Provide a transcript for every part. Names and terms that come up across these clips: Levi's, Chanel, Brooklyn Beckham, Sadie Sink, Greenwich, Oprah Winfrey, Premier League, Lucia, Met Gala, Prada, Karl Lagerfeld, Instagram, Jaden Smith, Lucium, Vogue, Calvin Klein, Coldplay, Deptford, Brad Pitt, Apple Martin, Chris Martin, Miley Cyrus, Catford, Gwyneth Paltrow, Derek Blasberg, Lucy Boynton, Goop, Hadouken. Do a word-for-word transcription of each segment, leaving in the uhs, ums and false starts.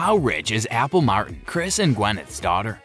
How rich is Apple Martin, Chris and Gwyneth's daughter?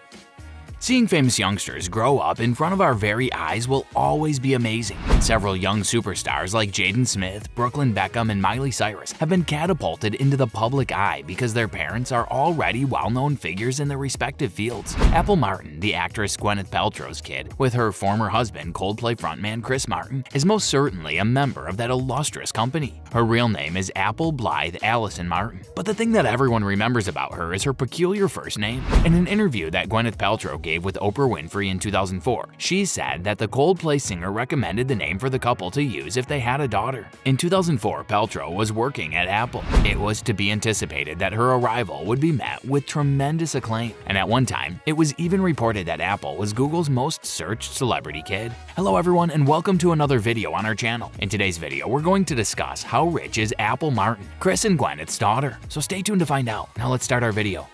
Seeing famous youngsters grow up in front of our very eyes will always be amazing. Several young superstars like Jaden Smith, Brooklyn Beckham, and Miley Cyrus have been catapulted into the public eye because their parents are already well-known figures in their respective fields. Apple Martin, the actress Gwyneth Paltrow's kid, with her former husband Coldplay frontman Chris Martin, is most certainly a member of that illustrious company. Her real name is Apple Blythe Allison Martin, but the thing that everyone remembers about her is her peculiar first name. In an interview that Gwyneth Paltrow gave with Oprah Winfrey in two thousand four, she said that the Coldplay singer recommended the name for the couple to use if they had a daughter. In two thousand four, Paltrow was working at Apple. It was to be anticipated that her arrival would be met with tremendous acclaim, and at one time, it was even reported that Apple was Google's most searched celebrity kid. Hello everyone and welcome to another video on our channel. In today's video, we're going to discuss how rich is Apple Martin, Chris and Gwyneth's daughter, so stay tuned to find out. Now let's start our video.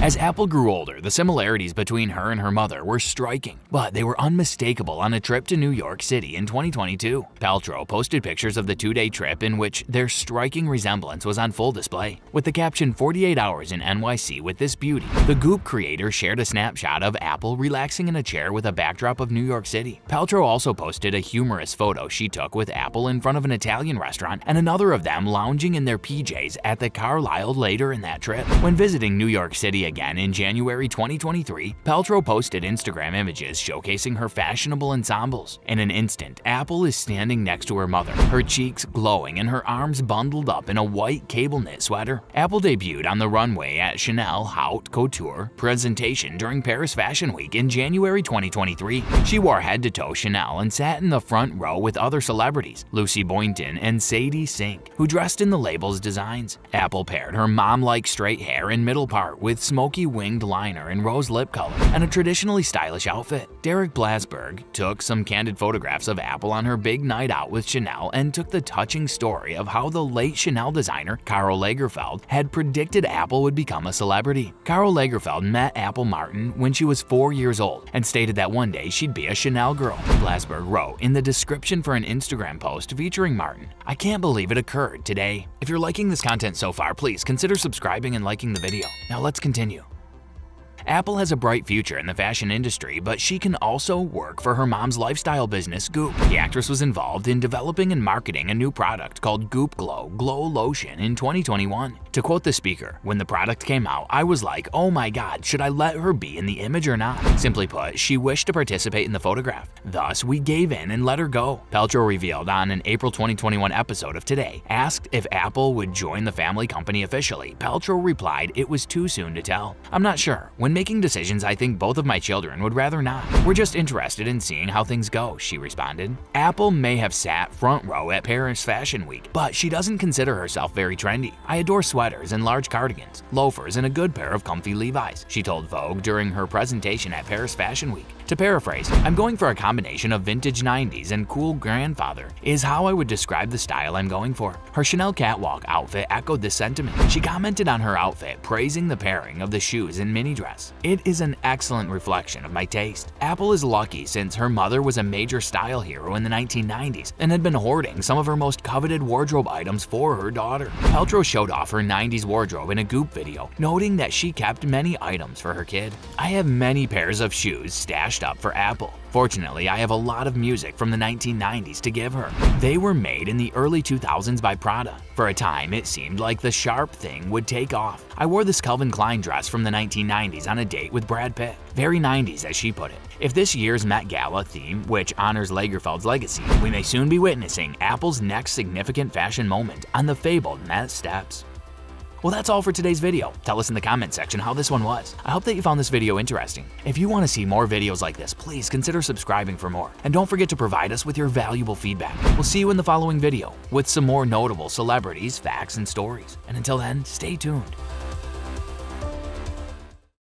As Apple grew older, the similarities between her and her mother were striking, but they were unmistakable on a trip to New York City in twenty twenty-two. Paltrow posted pictures of the two-day trip in which their striking resemblance was on full display. With the caption, forty-eight hours in N Y C with this beauty, the Goop creator shared a snapshot of Apple relaxing in a chair with a backdrop of New York City. Paltrow also posted a humorous photo she took with Apple in front of an Italian restaurant and another of them lounging in their P Js at the Carlisle later in that trip. When visiting New York City again in January twenty twenty-three, Paltrow posted Instagram images showcasing her fashionable ensembles. In an instant, Apple is standing next to her mother, her cheeks glowing and her arms bundled up in a white cable knit sweater. Apple debuted on the runway at Chanel Haute Couture presentation during Paris Fashion Week in January twenty twenty-three. She wore head-to-toe Chanel and sat in the front row with other celebrities, Lucy Boynton and Sadie Sink, who dressed in the label's designs. Apple paired her mom-like straight hair and middle part with small smoky winged liner and rose lip color, and a traditionally stylish outfit. Derek Blasberg took some candid photographs of Apple on her big night out with Chanel and took the touching story of how the late Chanel designer Karl Lagerfeld had predicted Apple would become a celebrity. Karl Lagerfeld met Apple Martin when she was four years old and stated that one day she'd be a Chanel girl. Blasberg wrote in the description for an Instagram post featuring Martin, "I can't believe it occurred today." If you're liking this content so far, please consider subscribing and liking the video. Now let's continue. Apple has a bright future in the fashion industry, but she can also work for her mom's lifestyle business, Goop. The actress was involved in developing and marketing a new product called Goop Glow Glow Lotion in twenty twenty-one. To quote the speaker, "When the product came out, I was like, oh my god, should I let her be in the image or not?" Simply put, she wished to participate in the photograph. Thus, we gave in and let her go. Paltrow revealed on an April twenty twenty-one episode of Today, asked if Apple would join the family company officially. Paltrow replied, "It was too soon to tell. I'm not sure. When making decisions, I think both of my children would rather not. We're just interested in seeing how things go," she responded. Apple may have sat front row at Paris Fashion Week, but she doesn't consider herself very trendy. "I adore sweaters and large cardigans, loafers, and a good pair of comfy Levi's," she told Vogue during her presentation at Paris Fashion Week. To paraphrase, "I'm going for a combination of vintage nineties and cool grandfather is how I would describe the style I'm going for." Her Chanel catwalk outfit echoed this sentiment. She commented on her outfit, praising the pairing of the shoes and mini dress. "It is an excellent reflection of my taste." Apple is lucky since her mother was a major style hero in the nineteen nineties and had been hoarding some of her most coveted wardrobe items for her daughter. Paltrow showed off her nineties wardrobe in a Goop video, noting that she kept many items for her kid. "I have many pairs of shoes stashed up for Apple. Fortunately, I have a lot of music from the nineteen nineties to give her. They were made in the early two thousands by Prada. For a time, it seemed like the sharp thing would take off. I wore this Calvin Klein dress from the nineteen nineties on a date with Brad Pitt. Very nineties, as she put it." If this year's Met Gala theme, which honors Lagerfeld's legacy, we may soon be witnessing Apple's next significant fashion moment on the fabled Met steps. Well, that's all for today's video. Tell us in the comment section how this one was. I hope that you found this video interesting. If you want to see more videos like this, please consider subscribing for more. And don't forget to provide us with your valuable feedback. We'll see you in the following video with some more notable celebrities, facts, and stories. And until then, stay tuned.